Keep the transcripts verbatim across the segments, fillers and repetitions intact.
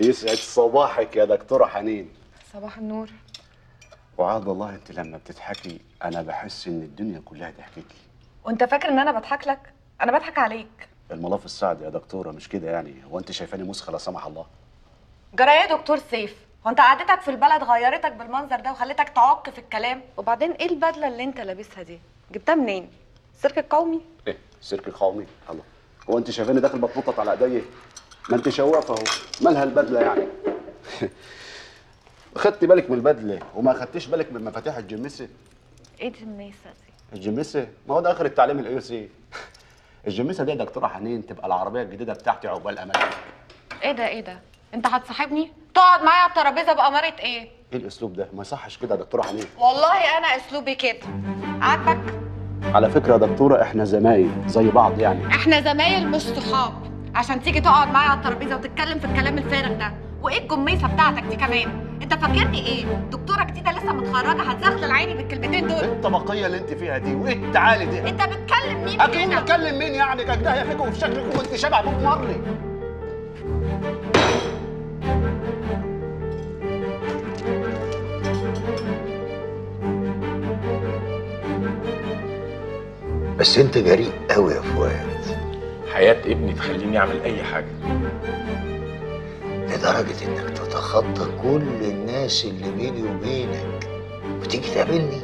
يسعد صباحك يا دكتورة حنين. صباح النور. وعاد الله انت لما بتضحكي انا بحس ان الدنيا كلها ضحكتي. وانت فاكر ان انا بضحك لك؟ انا بضحك عليك. الملف السعد يا دكتورة مش كده يعني، هو انت شايفاني مسخة لا سمح الله؟ جرى ايه يا دكتور سيف؟ هو انت قعدتك في البلد غيرتك بالمنظر ده وخلتك تعق في الكلام؟ وبعدين ايه البدلة اللي انت لابسها دي؟ جبتها منين؟ السيرك القومي؟ ايه السيرك القومي؟ الله، هو انت شايفاني داخل بتنطط على ايديا؟ ما انت شوافه اهو، مالها البدله يعني؟ خدت بالك من البدله وما خدتيش بالك من مفاتيح الجميسه؟ ايه الجميسه دي؟ الجميسه؟ ما هو ده اخر التعليم الاي سي. الجميسه دي يا دكتوره حنين تبقى العربيه الجديده بتاعتي عقبال اماني. ايه ده ايه ده؟ انت هتصاحبني؟ تقعد معايا على الترابيزه باماره ايه؟ ايه الاسلوب ده؟ ما يصحش كده يا دكتوره حنين. والله انا اسلوبي كده. عاجبك؟ على فكره يا دكتوره احنا زمايل زي بعض يعني. احنا زمايل مش صحاب. عشان تيجي تقعد معايا على الترابيزه وتتكلم في الكلام الفارغ ده، وايه الجميصه بتاعتك دي كمان؟ انت فاكرني ايه؟ دكتوره جديده لسه متخرجه هتزغلل عيني بالكلمتين دول. ايه الطبقيه اللي انت فيها دي؟ وايه التعالي دي؟ انت بتكلم مين؟ اكيد بتكلم مين يعني؟ كده هي فيك وفي شكلك وانت شبه ابوك مري. بس انت جريء قوي يا فؤاد. حياة ابني تخليني اعمل اي حاجه لدرجه انك تتخطى كل الناس اللي بيني وبينك وتيجي تقابلني.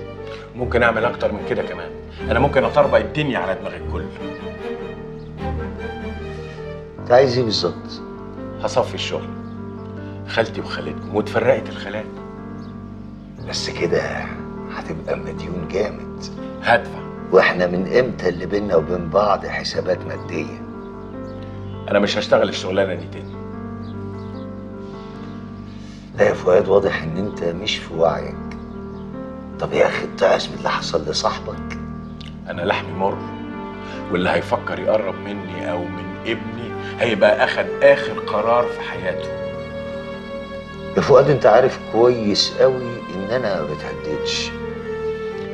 ممكن اعمل اكتر من كده كمان، انا ممكن اطربق الدنيا على دماغ الكل. انت عايز ايه بالظبط؟ هصفي الشغل. خالتي وخالتكم واتفرقت الخالات. بس كده هتبقى مديون جامد. هدفع. واحنا من امتى اللي بينا وبين بعض حسابات ماديه؟ انا مش هشتغل الشغلانه دي تاني. لا يا فؤاد، واضح ان انت مش في وعيك. طب يا اخي تعس من اللي حصل لصاحبك. انا لحمي مر، واللي هيفكر يقرب مني او من ابني هيبقى اخد اخر قرار في حياته. يا فؤاد انت عارف كويس قوي ان انا ما بتهددش،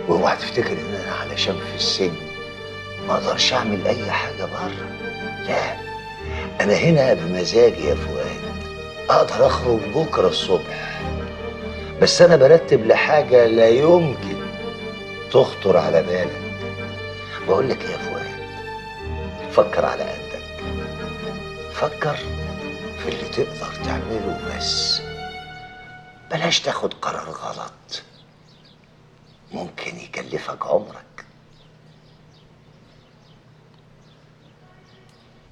واوعى تفتكر ان انا علشان في السجن ما اقدرش اعمل اي حاجه بره. لا، انا هنا بمزاجي يا فؤاد، اقدر اخرج بكره الصبح. بس انا برتب لحاجه لا يمكن تخطر على بالك. بقول لك يا فؤاد، فكر على قدك، فكر في اللي تقدر تعمله بس، بلاش تاخد قرار غلط ممكن يكلفك عمرك.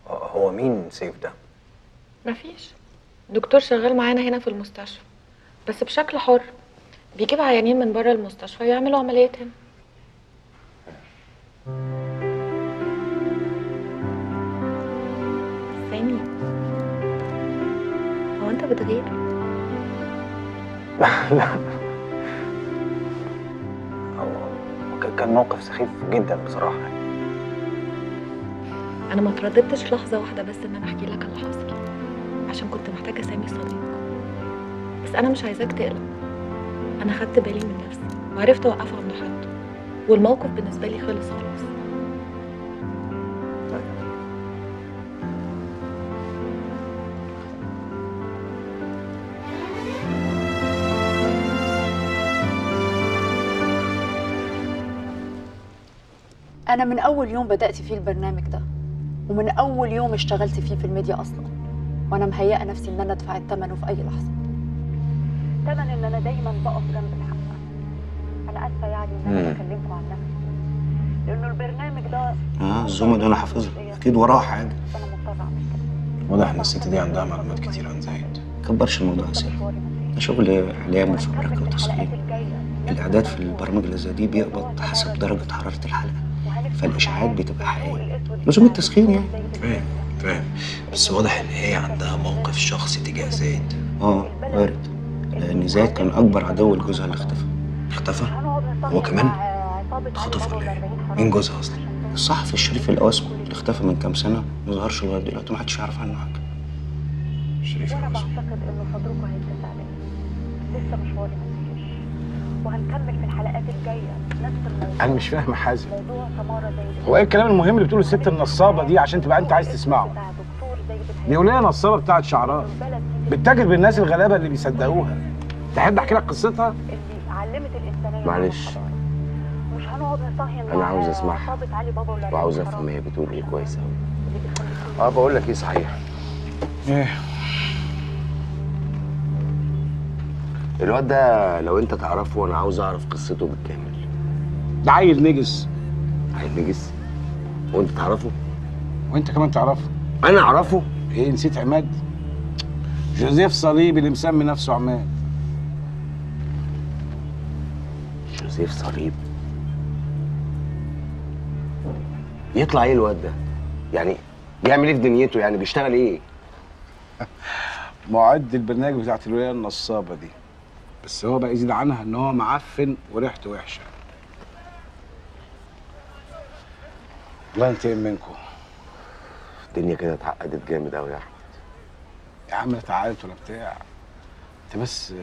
هو مين سيف ده؟ مفيش، دكتور شغال معانا هنا في المستشفى بس بشكل حر، بيجيب عيانين من بره المستشفى ويعملوا عمليات هنا. سامي، هو انت بتغير؟ لا لا، كان موقف سخيف جدا بصراحه. انا ما ترددتش لحظه واحده بس ان انا احكي لك اللي حصل، عشان كنت محتاجه اسامي صديق. بس انا مش عايزاك تقلق، انا خدت بالي من نفسي وعرفت اوقفه عند حده، والموقف بالنسبه لي خلص خلاص. أنا من أول يوم بدأت فيه البرنامج ده، ومن أول يوم اشتغلت فيه في الميديا أصلاً، وأنا مهيئة نفسي إن أنا أدفع الثمن في أي لحظة. الثمن إن أنا دايماً بقف جنب الحق. أنا آسفة يعني إن أنا بكلمكم عن نفسي، لأنه البرنامج ده آه الزومة دي أنا حافظها، أكيد وراها حاجة. أنا مضطرة أعمل كده. واضح إن الست دي عندها معلومات كتير عن زايد. ما تكبرش الموضوع يا سيف، ده شغل إعلام وفبركة وتصوير. الإعداد في البرامج اللي زي دي بيقبض حسب درجة حرارة الحلقة، فالاشاعات بتبقى حقيقيه، لزوم التسخين يعني. فاهم فاهم، بس واضح ان هي عندها موقف شخصي تجاه زايد. اه وارد، لان زايد كان اكبر عدو لجوزها اللي اختفى. اختفى؟ هو كمان؟ اتخطف ولا ايه؟ مين جوزها اصلا؟ الصحفي الشريف الاواسكو اللي اختفى من كام سنه ما ظهرش لغايه دلوقتي، ما حدش يعرف عنه حاجه. شريف الاواسكو؟ انا بعتقد انه حضرتكم هيتسع عليه، لسه مشواري ما انتهاش، وهنكمل في الحلقات الجايه. أنا مش فاهم حازم، هو إيه الكلام المهم اللي بتقوله الست النصابة دي عشان تبقى أنت عايز تسمعه؟ دي قوليها نصابة بتاعت شعراء. بتتاجر بالناس الغلابه اللي بيصدقوها. تحب احكي لك قصتها؟ اللي علمت الانسانيه. معلش مش هنقعد نصهي. انا عاوز اسمعها وعاوز افهم هي بتقول ايه كويس قوي. اه بقول لك ايه صحيح. ايه الواد ده لو انت تعرفه انا عاوز اعرف قصته بالكامل. ده عيل نجس. عيل نجس؟ وانت تعرفه؟ وانت كمان تعرفه. انا اعرفه؟ ايه نسيت عماد؟ جوزيف صليب اللي مسمي نفسه عماد. جوزيف صليب؟ يطلع ايه الواد ده؟ يعني بيعمل ايه في دنيته؟ يعني بيشتغل ايه؟ معد البرنامج بتاعت الولايه النصابه دي. بس هو بقى يزيد عنها ان هو معفن وريحته وحشه. الله ينتقم منكم. الدنيا كده اتعقدت جامد قوي يا احمد. يا عم لا اتعقدت ولا بتاع. انت بس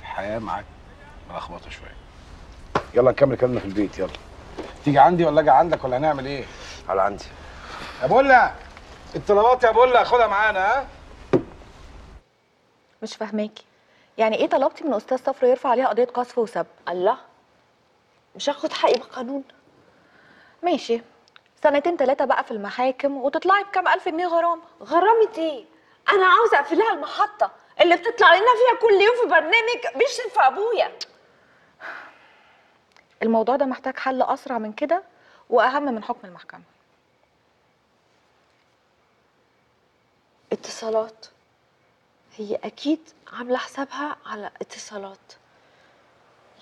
الحياه معاك ملخبطه شويه. يلا نكمل كلامنا في البيت. يلا تيجي عندي ولا اجي عندك ولا هنعمل ايه؟ على عندي. يا بولا الطلبات يا بولا خدها معانا. ها مش فاهماكي يعني ايه طلبتي من استاذ صفر يرفع عليها قضيه قذف وسب؟ الله مش هاخد حقي بالقانون. ماشي سنتين ثلاثه بقى في المحاكم وتطلعي بكام الف جنيه غرامه. غرامه ايه؟ انا عاوزه اقفلها المحطه اللي بتطلع لنا فيها كل يوم في برنامج بيشتم في ابويا. الموضوع ده محتاج حل اسرع من كده واهم من حكم المحكمه. اتصالات. هي اكيد عامله حسابها على اتصالات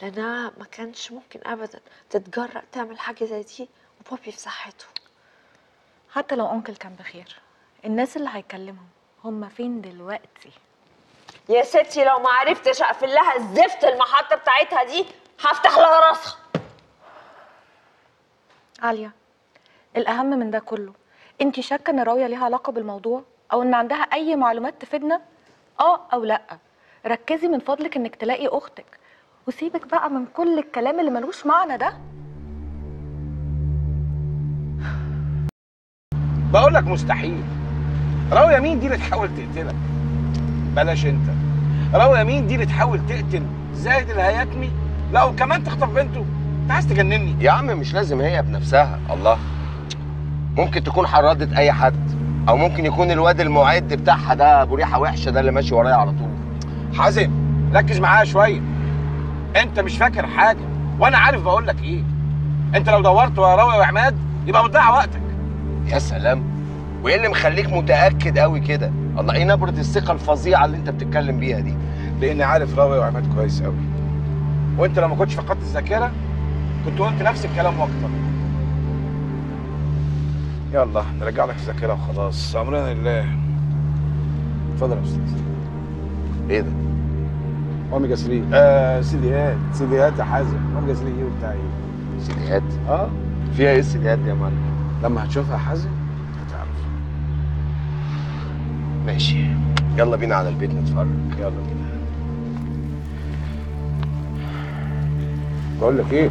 لانها ما كانش ممكن ابدا تتجرأ تعمل حاجه زي دي وبابي في صحته. حتى لو انكل كان بخير الناس اللي هيكلمهم هم فين دلوقتي؟ يا ستي لو ما عرفتش اقفل لها الزفت المحطه بتاعتها دي هفتح لها راسها. عاليه الاهم من ده كله انت شاكه ان راويه ليها علاقه بالموضوع او ان عندها اي معلومات تفيدنا؟ اه او لا. ركزي من فضلك انك تلاقي اختك وسيبك بقى من كل الكلام اللي ملوش معنى ده. بقول لك مستحيل. راويه مين دي اللي تحاول تقتلك؟ بلاش انت. راويه مين دي اللي تحاول تقتل زايد الهاتمي؟ لا وكمان تخطف بنته. انت عايز تجنني يا عم. مش لازم هي بنفسها. الله ممكن تكون حردت اي حد او ممكن يكون الواد المعد بتاعها ده ابو ريحه وحشه ده اللي ماشي ورايا على طول. حازم ركز معايا شويه. انت مش فاكر حاجه وانا عارف بقول لك ايه. انت لو دورت ورا راويه وعماد يبقى بتضيع وقتك. يا سلام وايه اللي مخليك متاكد قوي كده؟ الله ايه نبره الثقه الفظيعه اللي انت بتتكلم بيها دي؟ لاني عارف راويه وعماد كويس قوي. وانت لو ما كنتش فقدت الذاكره كنت قلت نفس الكلام واكتر. يلا نرجع لك الذاكره وخلاص. امرنا لله. اتفضل يا استاذ. ايه ده؟ اوميجا ثلاثة. آه سيديات. سيديات يا حازم. اوميجا ثلاثة ايه وبتاع ايه؟ سيديات؟ اه فيها ايه السيديات دي يا معلم؟ لما هتشوفها يا حازم هتعرف. ماشي يلا بينا على البيت نتفرج. يلا بينا. بقول لك ايه؟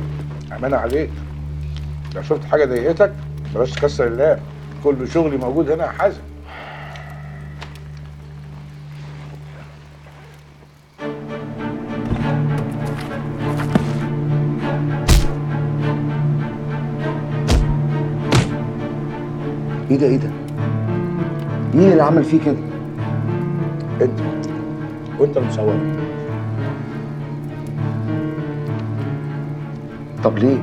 امانه عليك لو شفت حاجه ضايقتك بلاش تكسر اللاب. كل شغلي موجود هنا يا حازم. ايه ده ايه ده؟ مين اللي عمل فيه كده؟ انت وانت اللي مصور. طب ليه؟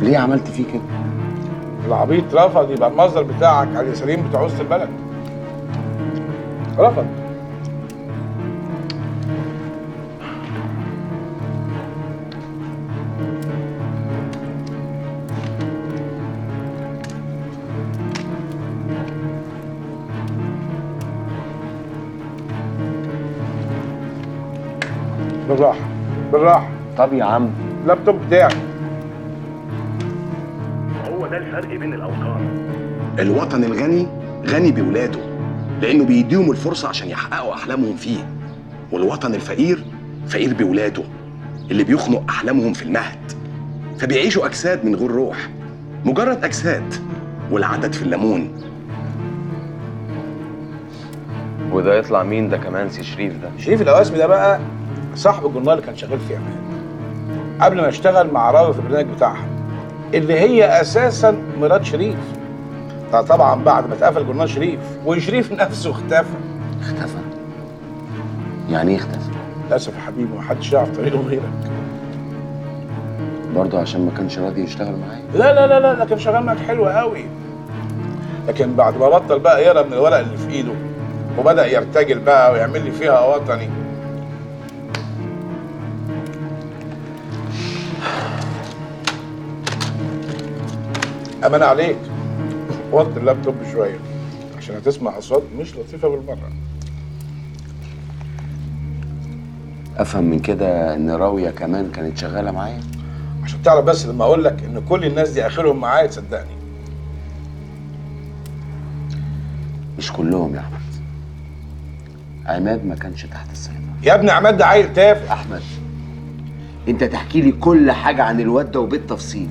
ليه عملت فيه كده؟ العبيط رفض يبقى المصدر بتاعك على اليساريين بتوع وسط البلد. رفض. بالراحة بالراحة. طب يا عم اللابتوب بتاعك. ده الفرق بين الاوطان. الوطن الغني غني بولاده لانه بيديهم الفرصه عشان يحققوا احلامهم فيه. والوطن الفقير فقير بولاده اللي بيخنق احلامهم في المهد فبيعيشوا اجساد من غير روح. مجرد اجساد والعدد في الليمون. وده يطلع مين ده كمان؟ سي شريف ده. شريف الأواسكو ده بقى صاحب الجورنال اللي كان شغال فيه عماد قبل ما يشتغل مع راوية في البرنامج بتاعها، اللي هي أساساً مرات شريف. طبعاً بعد ما اتقفل جورنال شريف وشريف نفسه اختفى. اختفى؟ يعني إيه اختفى؟ للأسف يا حبيبي محدش يعرف طريقه غيرك. برضه عشان ما كانش راضي يشتغل معايا؟ لا لا لا لا، ده كان شغال معاك حلو قوي. لكن بعد ما بطل بقى يقرا من الورق اللي في ايده وبدأ يرتجل بقى ويعمل لي فيها وطني. أمان عليك، وطي اللابتوب شوية عشان هتسمع أصوات مش لطيفة بالمرة. أفهم من كده إن راوية كمان كانت شغالة معايا؟ عشان تعرف بس لما أقول لك إن كل الناس دي آخرهم معايا تصدقني. مش كلهم يا أحمد. عماد ما كانش تحت السيطرة. يا ابني عماد ده عيل تافه. أحمد أنت تحكي لي كل حاجة عن الواد ده وبالتفصيل،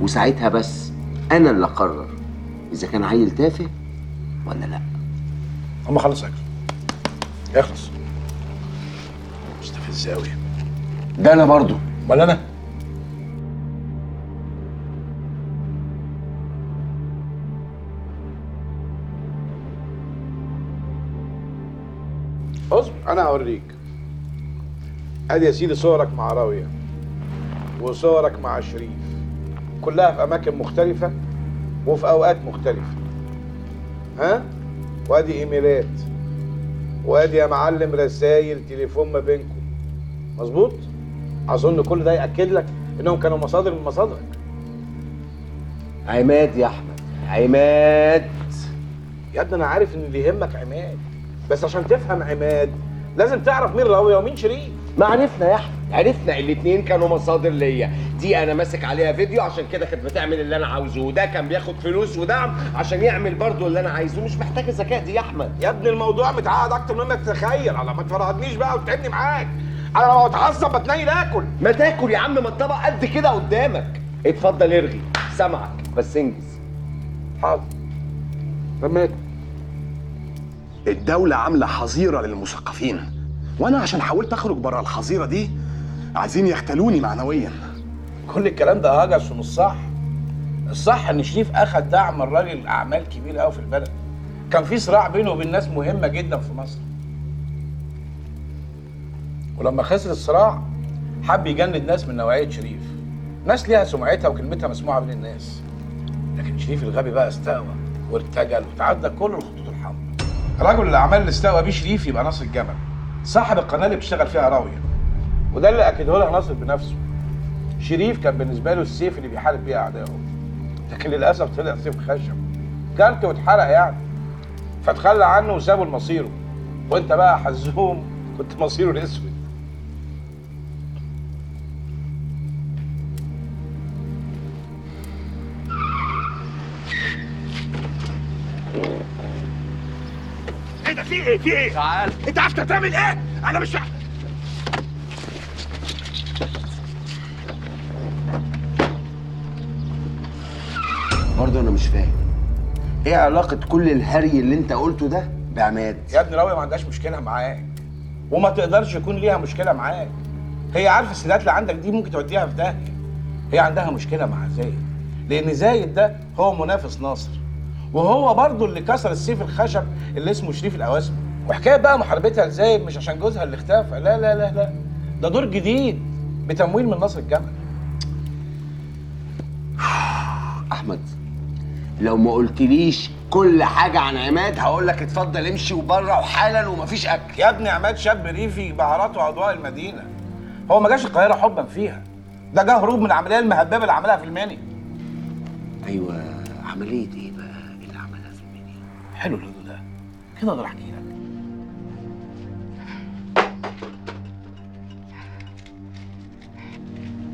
وساعتها بس أنا اللي أقرر إذا كان عيل تافه ولا لأ. أما خلص أكله. يخلص. مستفز أوي. ده أنا برضه. ولا أنا؟ اصبر انا هوريك. ادي يا سيدي صورك مع راوية وصورك مع شريف، كلها في اماكن مختلفة وفي اوقات مختلفة، ها؟ وادي ايميلات، وادي يا معلم رسايل تليفون ما بينكم، مظبوط؟ اظن كل ده ياكد لك انهم كانوا مصادر من مصادرك. عماد يا احمد، عماد يا ابني انا عارف ان اللي يهمك عماد، بس عشان تفهم عماد لازم تعرف مين راوية ومين شريف. ما عرفنا يا احمد، عرفنا الاثنين كانوا مصادر ليا، دي انا ماسك عليها فيديو عشان كده كانت بتعمل اللي انا عاوزه، وده كان بياخد فلوس ودعم عشان يعمل برضه اللي انا عايزه، مش محتاجه ذكاء دي يا احمد. يا ابني الموضوع متعقد اكتر مما تتخيل، على ما تفرضنيش بقى وتتعبني معاك، انا لو اتعصب بتنيل اكل. ما تاكل يا عم، ما الطبق قد كده قدامك. اتفضل ارغي، سامعك بس انجز. حاضر. تمام. الدولة عاملة حظيرة للمثقفين، وأنا عشان حاولت أخرج بره الحظيرة دي عايزين يختلوني معنوياً. كل الكلام ده هجس ومش صح. الصح إن شريف أخد دعم من راجل أعمال كبير أوي في البلد، كان في صراع بينه وبين ناس مهمة جداً في مصر، ولما خسر الصراع حب يجند ناس من نوعية شريف، ناس ليها سمعتها وكلمتها مسموعة بين الناس. لكن شريف الغبي بقى استقوى وارتجل وتعدى كل الخطوط الحمراء. رجل الاعمال اللي استقوى بيه شريف يبقى ناصر الجمل، صاحب القناه اللي بتشتغل فيها راوية، وده اللي اكده لها ناصر بنفسه. شريف كان بالنسبه له السيف اللي بيحارب بيه اعدائه، لكن للاسف طلع سيف خشب، كارت واتحرق يعني، فتخلى عنه وسابه لمصيره، وانت بقى حزوم كنت مصيره الاسود. في ايه؟ في ايه؟ تعال انت عارف تعمل ايه؟ انا مش عارف. برضه انا مش فاهم ايه علاقة كل الهري اللي انت قلته ده بعماد؟ يا ابني راوية ما عندهاش مشكلة معاك، وما تقدرش يكون ليها مشكلة معاك. هي عارفة السيدات اللي عندك دي ممكن توديها في داهية. هي عندها مشكلة مع زايد، لأن زايد ده هو منافس ناصر، وهو برضه اللي كسر السيف الخشب اللي اسمه شريف الأواسكو. وحكايه بقى محاربتها لزايد مش عشان جوزها اللي اختفى، لا لا لا لا، ده دور جديد بتمويل من ناصر الجمل. احمد لو ما قلتليش كل حاجه عن عماد هقول لك اتفضل امشي وبره وحالا ومفيش اكل. يا ابني عماد شاب ريفي بهاراته واضواء المدينه، هو ما جاش القاهره حبا فيها، ده جه هروب من العمليه المهببه اللي عملها في المني. ايوه عمليه ايه؟ حلو الهدوء ده كده، اقدر احكي لك.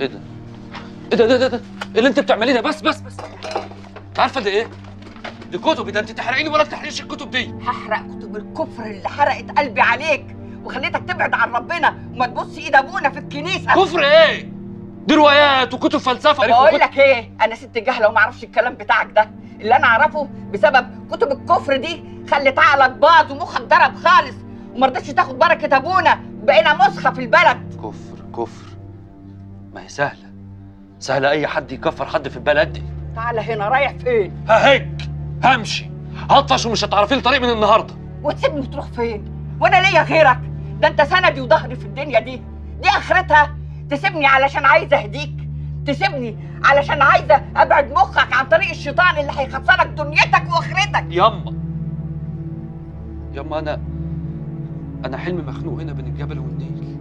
ايه ده؟ ايه ده ده ده؟ ايه اللي انت بتعمليه ده؟ بس بس بس انت عارفه ده ايه؟ دي كتب. ده انت تحرقيني ولا بتحرقيش الكتب دي؟ هحرق كتب الكفر اللي حرقت قلبي عليك وخليتك تبعد عن ربنا وما تبص ايد ابونا في الكنيسه. كفر ايه؟ دي روايات وكتب فلسفه. بقول لك ايه، انا ست جهله وما اعرفش الكلام بتاعك ده. اللي انا اعرفه بسبب كتب الكفر دي خلت عقلك باظ ومخك ضرب خالص ومرضتش تاخد بركه ابونا، بقينا مسخه في البلد. كفر كفر ما هي سهله، سهله اي حد يكفر حد في البلد دي. تعالى هنا، رايح فين؟ ههج، همشي، هطفش ومش هتعرفي لي طريق من النهارده. وتسيبني وتروح فين؟ وانا ليا غيرك؟ ده انت سندي وظهري في الدنيا دي، دي اخرتها؟ تسيبني علشان عايزه اهديك؟ تسيبني علشان عايزه ابعد مخك عن طريق الشيطان اللي هيخسرك دنيتك واخرتك؟ يما يما انا انا حلمي مخنوق هنا بين الجبل والنيل،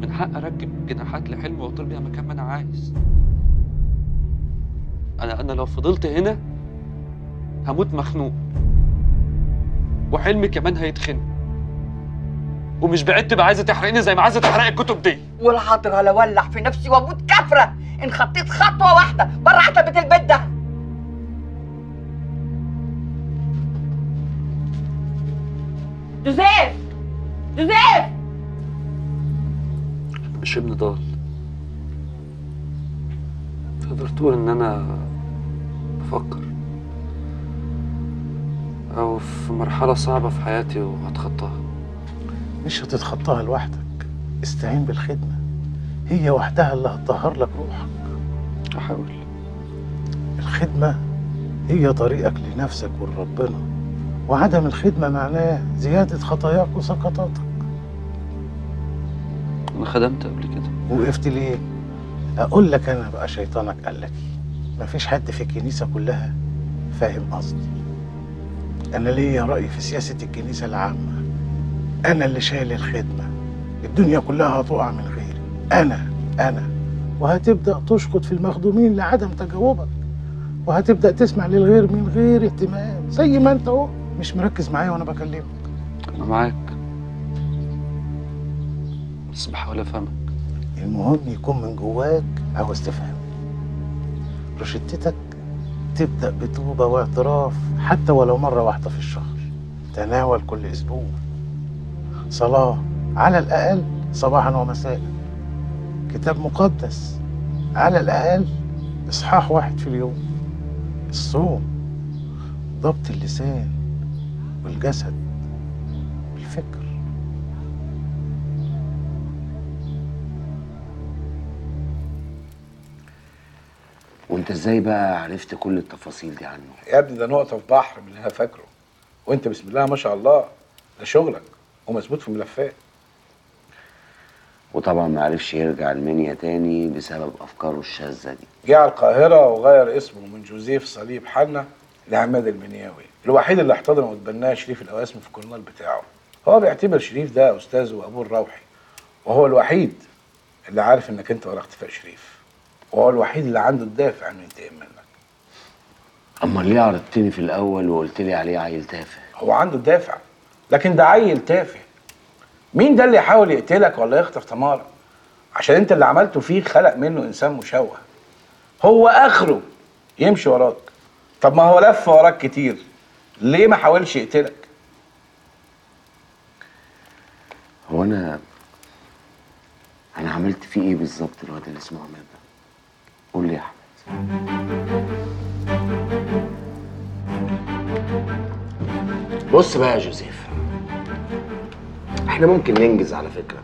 من حق اركب جناحات لحلمي واطير بيها مكان ما انا عايز. انا انا لو فضلت هنا هموت مخنوق، وحلمي كمان هيتخنق، ومش بعدت تبقى عايزه تحرقني زي ما عايزه تحرق الكتب دي. والحاضر هلولع في نفسي واموت كفره ان خطيت خطوه واحده بره عتبه البيت ده. جوزيف، جوزيف، مش ابن ضال. تقدر تقول ان انا بفكر او في مرحله صعبه في حياتي وهتخطاها. مش هتتخطاها لوحدك، استعين بالخدمة، هي وحدها اللي هتطهر لك روحك. أحاول. الخدمة هي طريقك لنفسك ولربنا، وعدم الخدمة معناه زيادة خطاياك وسقطاتك. أنا خدمت قبل كده. وقفت ليه؟ أقول لك أنا بقى شيطانك قال لك إيه؟ مفيش حد في الكنيسة كلها فاهم قصدي. أنا ليا رأي في سياسة الكنيسة العامة، أنا اللي شايل الخدمة، الدنيا كلها هتقع من غيري، أنا أنا وهتبدأ تشقط في المخدومين لعدم تجاوبك، وهتبدأ تسمع للغير من غير اهتمام، زي ما أنت أهو مش مركز معايا وأنا بكلمك. أنا معاك، بس بحاول أفهمك. المهم يكون من جواك عاوز تفهم. روشتتك تبدأ بتوبة واعتراف حتى ولو مرة واحدة في الشهر، تناول كل أسبوع، صلاة على الأقل صباحاً ومساء، كتاب مقدس على الأقل إصحاح واحد في اليوم، الصوم، ضبط اللسان والجسد والفكر. وأنت إزاي بقى عرفت كل التفاصيل دي عنه؟ يا ابني ده نقطة في بحر من اللي أنا فاكره، وأنت بسم الله ما شاء الله ده شغلك ومظبوط في ملفات. وطبعا ما عرفش يرجع المنيا تاني بسبب افكاره الشاذه دي. جه على القاهره وغير اسمه من جوزيف صليب حنا لعماد المنياوي، الوحيد اللي احتضنه وتبناه شريف الأواسكو في الكورنال بتاعه. هو بيعتبر شريف ده استاذه وابوه الروحي، وهو الوحيد اللي عارف انك انت ورا اختفاء شريف، وهو الوحيد اللي عنده الدافع انه ينتقم منك. اما ليه عرضتني في الاول وقلت لي عليه عيل تافه؟ هو عنده الدافع، لكن ده عيل تافه. مين ده اللي يحاول يقتلك ولا يخطف تمارة؟ عشان انت اللي عملته فيه خلق منه انسان مشوه، هو اخره يمشي وراك. طب ما هو لف وراك كتير، ليه ما حاولش يقتلك؟ هو انا انا عملت فيه ايه بالظبط الواد اللي اسمه عماد ده؟ قول لي يا احمد. بص بقى يا جوزيف، احنا ممكن ننجز على فكرة،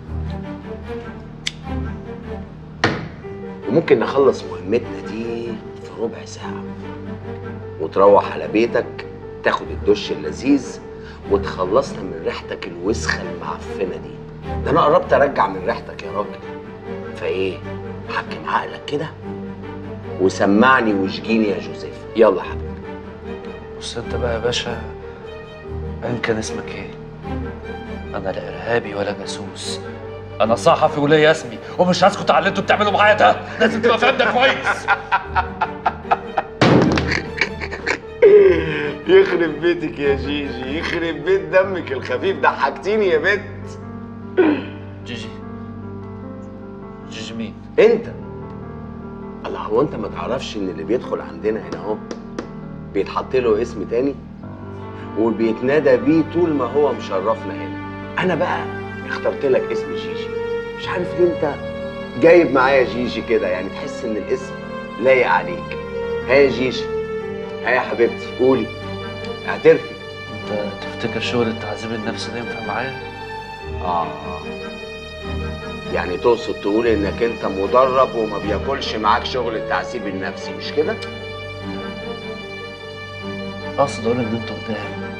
وممكن نخلص مهمتنا دي في ربع ساعة، وتروح على بيتك تاخد الدش اللذيذ وتخلصنا من ريحتك الوسخة المعفنة دي. ده انا قربت ارجع من ريحتك يا راجل. فايه، حكم عقلك كده وسمعني واشجيني يا جوزيف. يلا حبيبي. بص انت بقى يا باشا، ان كان اسمك ايه؟ أنا لا إرهابي ولا جاسوس، أنا صحفي وليا اسمي، ومش هسكت على اللي أنتوا بتعملوا معايا ده، لازم تبقى فاهم ده كويس. يخرب بيتك يا جيجي، يخرب بيت دمك الخفيف، ضحكتيني يا بت. جيجي؟ جيجي مين؟ أنت. الله، هو أنت ما تعرفش إن اللي بيدخل عندنا هنا أهو بيتحط له اسم تاني؟ وبيتنادى بيه طول ما هو مشرفنا هنا. انا بقى اخترت لك اسم جيجي، مش عارف ليه انت جايب معايا جيجي كده، يعني تحس ان الاسم لايق عليك. ها يا جيجي، ها يا حبيبتي قولي، اعترفي. انت تفتكر شغل التعذيب النفسي ده ينفع معايا؟ اه يعني تقصد تقول انك انت مدرب وما بياكلش معاك شغل التعذيب النفسي، مش كده؟ اقصد اقول ان انتوا قدام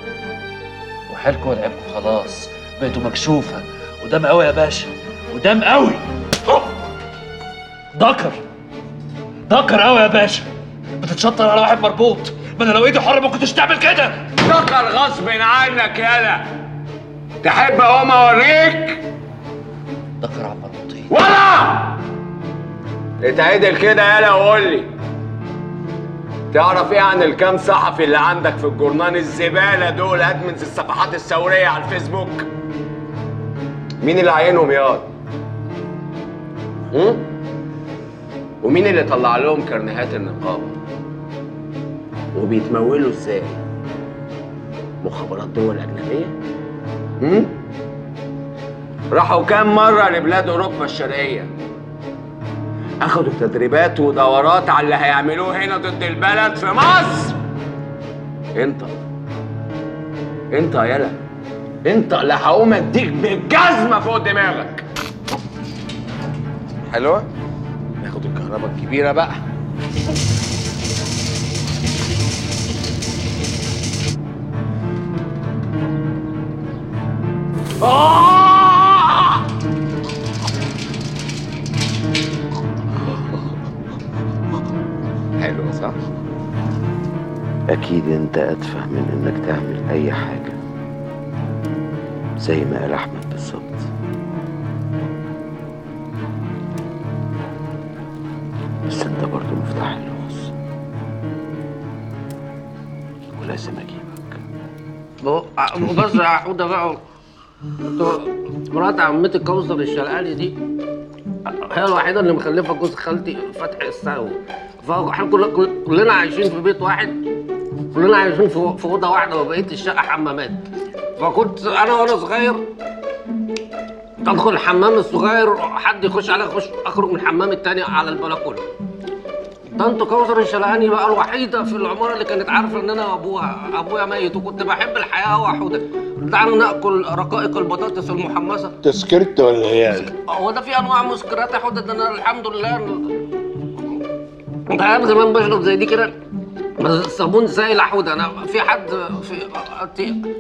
وحيلكوا ولعبكوا خلاص، بقيتوا مكشوفه. قدام قوي يا باشا، قدام قوي، ذكر ذكر قوي يا باشا. بتتشطر على واحد مربوط، ما انا لو ايدي حره ما كنتش تعمل كده. ذكر غصب عنك. يالا تحب اقوم اوريك ذكر على المربوطين؟ ولا اتعدل كده. يالا وقول لي، تعرف ايه عن الكام صحفي اللي عندك في الجورنان الزباله دول، ادمنز الصفحات الثوريه على الفيسبوك؟ مين اللي عينهم ياض؟ امم ومين اللي طلع لهم كرنيهات النقابه؟ وبيتمولوا ازاي؟ مخابرات دول اجنبيه؟ امم راحوا كام مره لبلاد اوروبا الشرقيه؟ اخدوا تدريبات ودورات على اللي هيعملوه هنا ضد البلد في مصر. انت انت يالا انت اللي هقوم اديك بالجزمه فوق دماغك. حلوه؟ ناخد الكهرباء الكبيره بقى. آه! حلوه صح؟ اكيد انت اتفه من انك تعمل اي حاجه زي ما قال احمد بالظبط. بس انت برضه مفتاح اللغز ولازم اجيبك. بص يا حوده بقى، مرات عمتي الكوثر الشرقاني دي هي الوحيده اللي مخلفه جوز خالتي فتحي السقوي، فاحنا كلنا عايشين في بيت واحد، كلنا عايشين في اوضه واحده، وبقيه الشقه حمامات. فكنت انا وانا صغير ادخل الحمام الصغير، حد يخش عليا اخش، اخرج من الحمام التاني على البلكونه. طنط كوثر الشلقاني بقى الوحيده في العماره اللي كانت عارفه ان انا وابوها، ابويا ميت، وكنت بحب الحياه قوي يا حوده. دعنا ناكل رقائق البطاطس المحمصه. تسكرت ولا ايه يعني؟ هو ده في انواع مسكرات يا حوده؟ ده انا الحمد لله انت عارف زمان بشرب زي دي كده صابون زي العود. انا في حد في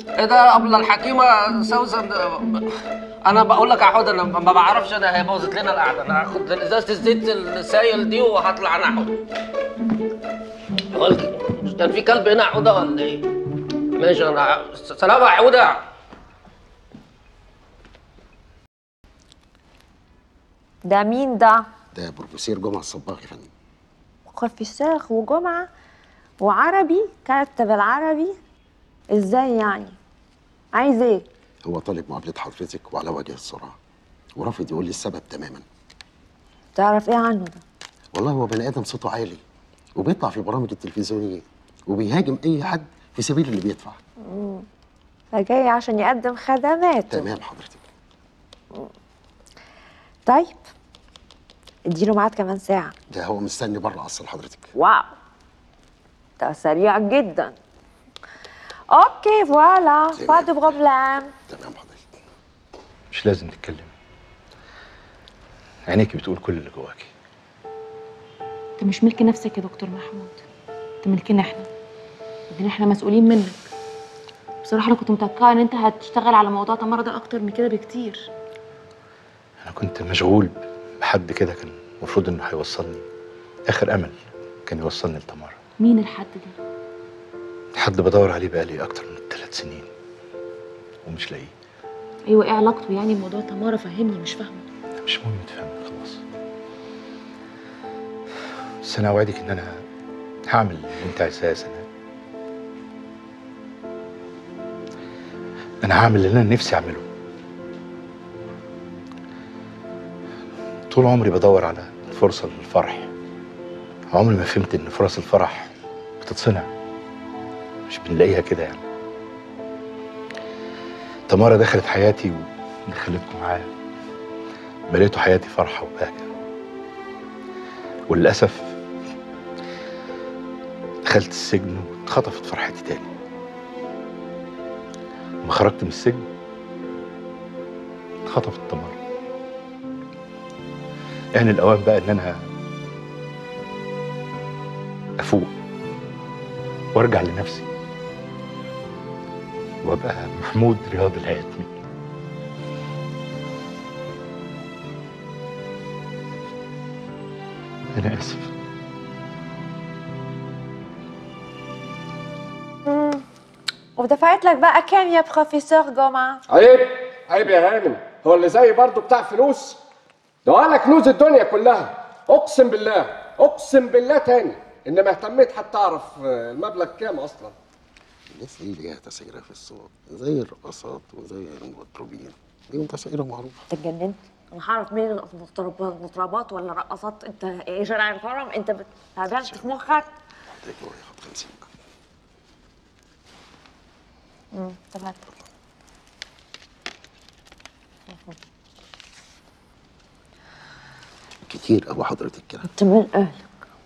ايه ده قبل الحكيمه سوسن، انا بقول لك يا حود انا ما بعرفش، انا هي بوظت لنا القعده. انا هاخد ازازه الزيت السايل دي وهطلع انا حود. مش كان في كلب هنا يا حوده ولا ايه؟ ماشي انا سلام يا حوده. ده مين ده؟ ده بروفيسور جمعه الصباغ يا فندم. بروفيسور وجمعه وعربي، كاتب العربي ازاي يعني؟ عايز ايه؟ هو طالب مقابله حضرتك وعلى وجه السرعه، ورافض يقول لي السبب تماما. تعرف ايه عنه ده؟ والله هو بني ادم صوته عالي، وبيطلع في برامج التلفزيونيه، وبيهاجم اي حد في سبيل اللي بيدفع. امم فجاي عشان يقدم خدماته. تمام حضرتك. مم. طيب اديله ميعاد كمان ساعه. ده هو مستني بره اصلا حضرتك. واو ده سريع جدا. اوكي فوالا فاضي بغبلان. تمام حضرتك. مش لازم تتكلمي، عينيكي بتقول كل اللي جواكي. انت مش ملك نفسك يا دكتور محمود، انت ملكنا احنا، لان احنا مسؤولين منك. بصراحه انا كنت متوقعه ان انت هتشتغل على موضوع تمارة ده اكتر من كده بكتير. انا كنت مشغول بحد كده كان المفروض انه هيوصلني، اخر امل كان يوصلني لتمارة. مين الحد ده؟ حد بدور عليه بقالي أكتر من ثلاث سنين ومش لاقيه. أيوه إيه علاقته يعني بموضوع تمارة؟ فهمني، مش فاهمه. مش مهم تفهمني خلاص، بس أنا أوعدك إن أنا هعمل اللي أنت عايزاه يا سناء. أنا هعمل اللي أنا نفسي أعمله. طول عمري بدور على فرصة للفرح، عمري ما فهمت إن فرص الفرح بتتصنع، مش بنلاقيها كده يعني. تمارة دخلت حياتي ودخلتكم معايا، مليتوا حياتي فرحة وبهجة، وللأسف دخلت السجن واتخطفت فرحتي تاني. لما خرجت من السجن اتخطفت تمارة. يعني الأوان بقى إن أنا أفوق وأرجع لنفسي وأبقى محمود رياض الهاتمي. أنا آسف. ودفعت لك بقى كام يا بروفيسور جمعة؟ عيب عيب يا غانم، هو اللي زي برضه بتاع فلوس ده ولا كنوز الدنيا كلها؟ اقسم بالله اقسم بالله تاني ان ما اهتميت حتى اعرف المبلغ كام اصلا. الناس دي ليها تسعيره في الصوت زي الرقصات وزي المطربين، ليهم تسعيره معروفه. انت اتجننت؟ انا هعرف مين المطربات ولا رقصات؟ انت ايه شارع الكرم؟ انت هبلت في مخك. هديك هو ياخد خمسين. امم تمام. كتير قوي حضرتك كده. انت من اهلك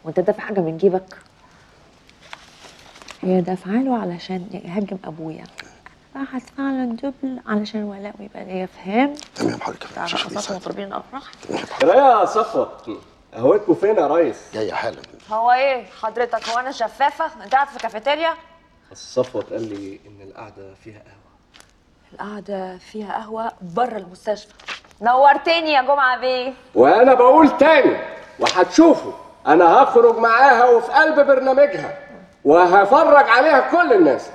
وانت دافع حاجه من جيبك؟ هي دافعه له علشان يهاجم ابويا، انا هدفع له الدبل علشان ولاء ويبقى ليا. فهم؟ تمام حضرتك. رقصات مطربين الافراح. لا يا صفوه، قهوتكم فين يا ريس؟ جايه حالا. هو ايه حضرتك، هو انا شفافه؟ انت قاعد في كافيتيريا؟ الصفوة قال لي إن القعدة فيها قهوة. القعدة فيها قهوة بره المستشفى. نورتني يا جمعة بيه. وأنا بقول تاني وهتشوفوا، أنا هخرج معاها وفي قلب برنامجها وهفرج عليها كل الناس.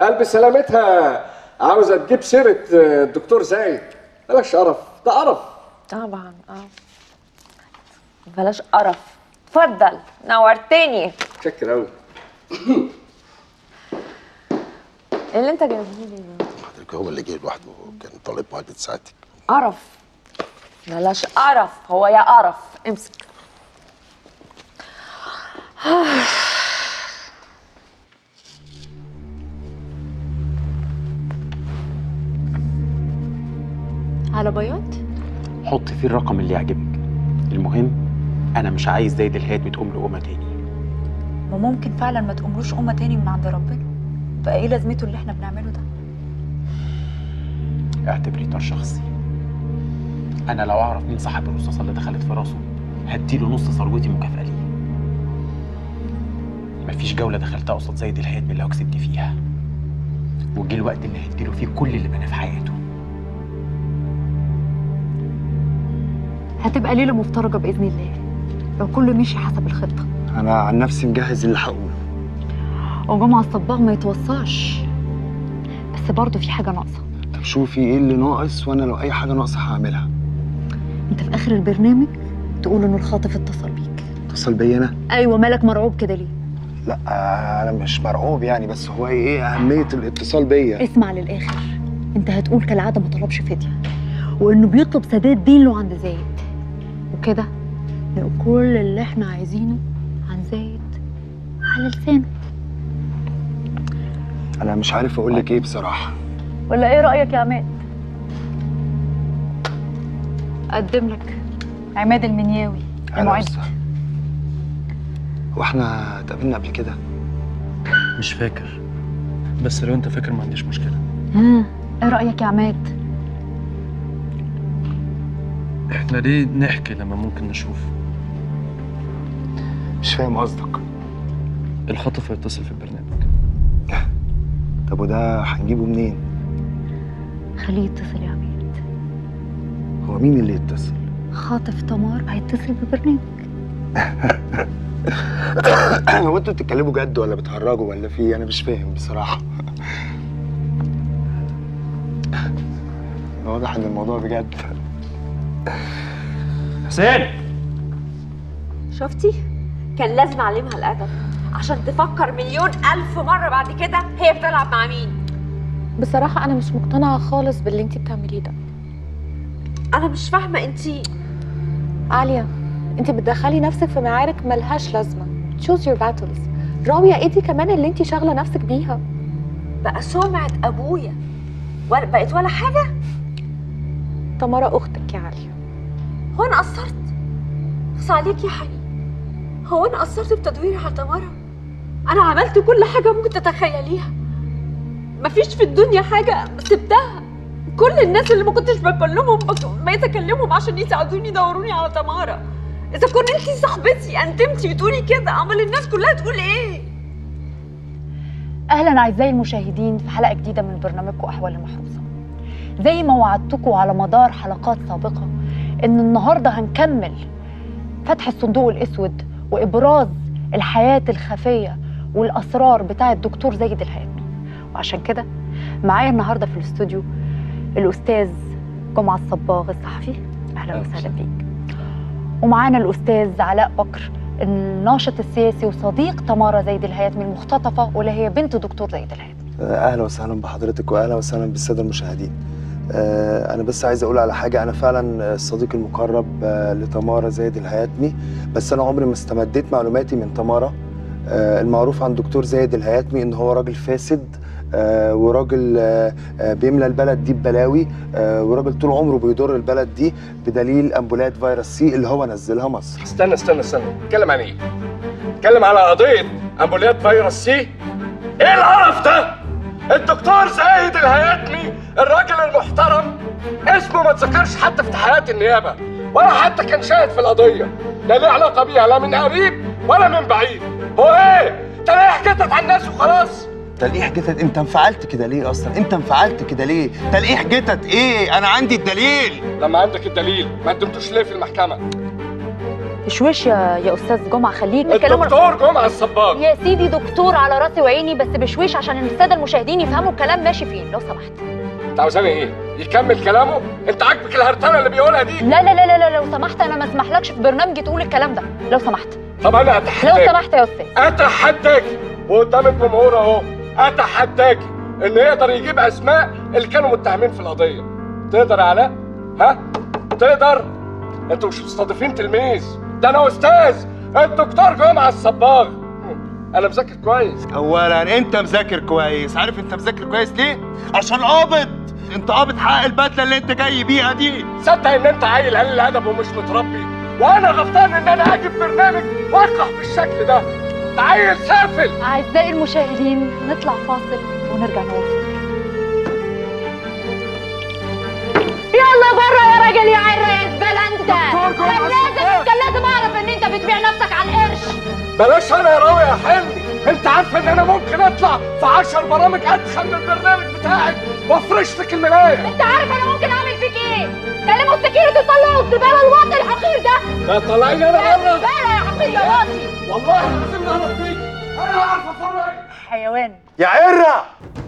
قلب سلامتها عاوزة تجيب سيرة الدكتور زايد. بلاش قرف، ده قرف. طبعًا أه. بلاش قرف. اتفضل نورتني. شكرا أوي. ايه اللي انت جايبه لي ده؟ حضرتك هو اللي جه لوحده، كان طالب مهدد ساعتك. قرف، بلاش قرف. هو يا قرف امسك. على بياض؟ حط فيه الرقم اللي يعجبك. المهم انا مش عايز زايد الهاتمي تقوم له قومه تاني. ما ممكن فعلا ما تقوملوش قومه تاني من عند ربنا، بقى ايه لازمته اللي احنا بنعمله ده؟ اعتبريه طار شخصي. انا لو اعرف مين صاحب الرصاصه اللي دخلت في راسه هديله نص ثروتي مكافاه ليه. مفيش جوله دخلتها قصاد زايد الهاتمي اللي كسبت فيها، وجه الوقت اللي هديله فيه كل اللي بناه في حياته. هتبقى ليله مفترجه باذن الله لو كله مشي حسب الخطه. انا عن نفسي مجهز اللي هقوله. وجمعة الصباغ ما يتوصاش، بس برضه في حاجة ناقصة. طب شوفي ايه اللي ناقص، وانا لو أي حاجة ناقصة هعملها. أنت في آخر البرنامج تقول إن الخاطف اتصل بيك. اتصل بيا أنا؟ أيوه، مالك مرعوب كده ليه؟ لأ أنا مش مرعوب يعني، بس هو إيه أهمية الاتصال بيا؟ اسمع للآخر. أنت هتقول كالعادة ما طلبش فدية، وإنه بيطلب سداد دين له عند زايد، وكده نقول كل اللي إحنا عايزينه عن زايد على لسانه. أنا مش عارف أقول لك إيه بصراحة. ولا إيه رأيك يا عماد؟ أقدم لك عماد المنياوي المعد. هو إحنا اتقابلنا قبل كده؟ مش فاكر، بس لو أنت فاكر ما عنديش مشكلة. ها إيه رأيك يا عماد؟ إحنا ليه نحكي لما ممكن نشوف؟ مش فاهم قصدك. الخطف هيتصل في البرنامج. طب وده هنجيبه منين؟ خليه يتصل يا عماد. هو مين اللي يتصل؟ خاطف تمار هيتصل ببرنامج. هو انتوا بتتكلموا جد ولا بتهرجوا ولا في؟ انا مش فاهم بصراحه. واضح ان الموضوع بجد. حسين شفتي؟ كان لازم اعلمها الادب عشان تفكر مليون ألف مرة بعد كده هي بتلعب مع مين. بصراحة أنا مش مقتنعة خالص باللي أنتي بتعمليه ده. أنا مش فاهمة أنتي عالية، أنتي بتدخلي نفسك في معارك ملهاش لازمة. choose your battles. راوية إيه دي كمان اللي أنتي شاغلة نفسك بيها؟ بقى سمعة أبويا ولا بقت ولا حاجة؟ تمارة أختك يا عالية. هو أنا قصرت؟ أقصى عليكي يا حنين، هو أنا قصرت بتدويري على تمارة؟ أنا عملت كل حاجة ممكن تتخيليها، مفيش في الدنيا حاجة سبتها. كل الناس اللي ما كنتش بكلمهم بقيت أكلمهم عشان يساعدوني يدوروني على تمارة. إذا كنت أنتي صاحبتي أنتمتي بتقولي كده، أمال الناس كلها تقول إيه؟ أهلاً أعزائي المشاهدين في حلقة جديدة من برنامجكم أحوال المحروسة. زي ما وعدتكم على مدار حلقات سابقة إن النهاردة هنكمل فتح الصندوق الأسود وإبراز الحياة الخفية والأسرار بتاعة الدكتور زايد الهاتمي. وعشان كده معايا النهاردة في الاستوديو الأستاذ جمعة الصباغ الصحفي، أهلاً وسهلاً بيك. ومعانا الأستاذ علاء بكر الناشط السياسي وصديق تمارة زايد الهاتمي المختطفة واللي هي بنت دكتور زايد الهاتمي. أهلا وسهلا بحضرتك وأهلا وسهلا بالسادة المشاهدين. أنا بس عايز أقول على حاجة، أنا فعلا الصديق المقرب لتمارة زايد الهاتمي، بس أنا عمري ما استمديت معلوماتي من تمارة. المعروف عن دكتور زايد الهاتمي إن هو راجل فاسد آه وراجل آه بيملى البلد دي ببلاوي، آه وراجل طول عمره بيضر البلد دي بدليل امبولات فيروس سي اللي هو نزلها مصر. استنى استنى استنى، اتكلم عن ايه؟ اتكلم على قضيه امبولات فيروس سي؟ ايه القرف ده؟ الدكتور زايد الهاتمي الراجل المحترم اسمه ما اتذكرش حتى في تحقيقات النيابه، ولا حتى كان شاهد في القضيه، لا له علاقه بيها لا من قريب ولا من بعيد. هو ايه؟ تلاقي حكايتك على الناس وخلاص. تلقيح جتت؟ انت انفعلت كده ليه اصلا؟ انت انفعلت كده ليه؟ تلقيح جتت ايه؟ انا عندي الدليل. لما عندك الدليل ما قدمتوش ليه في المحكمه؟ شويش يا يا استاذ جمعه، خليك الدكتور جمعه الصباغ يا سيدي دكتور على راسي وعيني، بس بشويش عشان الساده المشاهدين يفهموا الكلام ماشي فين لو سمحت. انت عاوزاني ايه؟ يكمل كلامه؟ انت عاجبك الهرتله اللي بيقولها دي؟ لا لا لا لا لو سمحت، انا ما اسمحلكش في برنامجي تقول الكلام ده لو سمحت. طب انا اتحداك لو سمحت يا استاذ، اتحداك وقدام الجمهور اهو، اتحداك ان يقدر يجيب اسماء اللي كانوا متهمين في القضيه. تقدر يا علاء؟ ها؟ تقدر؟ انتوا مش مستضيفين تلميذ، ده انا استاذ الدكتور جمعه الصباغ. انا مذاكر كويس. اولا انت مذاكر كويس، عارف انت مذاكر كويس ليه؟ عشان قابض، انت قابض حق البدله اللي انت جاي بيها دي. صدق ان انت عيل قليل الادب ومش متربي، وانا غلطان ان انا اجي في برنامج وارقح بالشكل ده. تعالي نسافل. أعزائي المشاهدين نطلع فاصل ونرجع نواصل. يلا بره يا راجل يا عرق زبالة انت. طب لازم كان لازم اعرف ان انت بتبيع نفسك على القرش. بلاش انا يا راوي يا حلمي، انت عارفه ان انا ممكن اطلع في عشر برامج ادخل من البرنامج بتاعك وافرش لك الملاية. انت عارف انا ممكن اعمل فيك ايه؟ كلموا السكيورتي وطلعوا الزبالة الواطي الحقير ده. لا طلعيني انا بره. زبالة يا حقير يا واطي. والله لازم نهرب بيك، انا هعرف افرج حيوان يا عره.